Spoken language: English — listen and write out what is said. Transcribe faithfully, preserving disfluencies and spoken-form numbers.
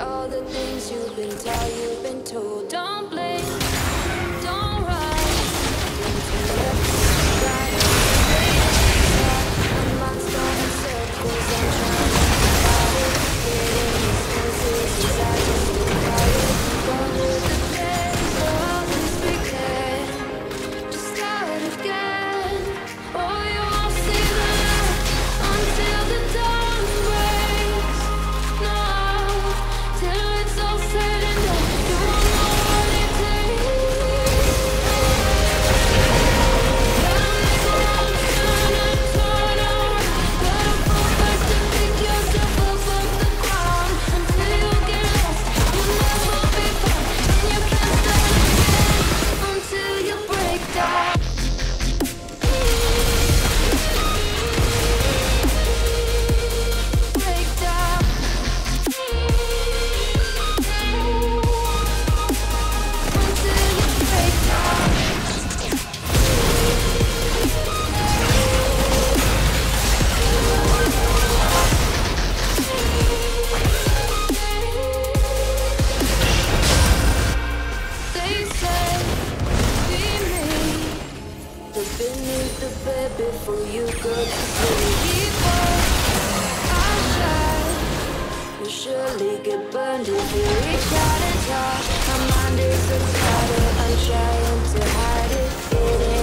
all the things you've been taught, you've been told. Don't blink, don't run. I'm lost in circles, I'm trying to fight it. Getting as close as I just got it. Don't lose the pain, so I'll just pretend. Just start again. Oh, you won't see that until the dawn breaks. No, till it's all said and done. You won't know what it takes. Gotta make a wrong turn and turn around. Gotta focus to pick yourself up off the ground. Until you get lost, you'll never be found. And you can't start again until you break down. Break down. Until you break down. They say, be me. Look beneath the bed before you go to sleep. People are shy. You surely get burned if you reach out and touch. My mind is a spider, I'm trying to hide it. It is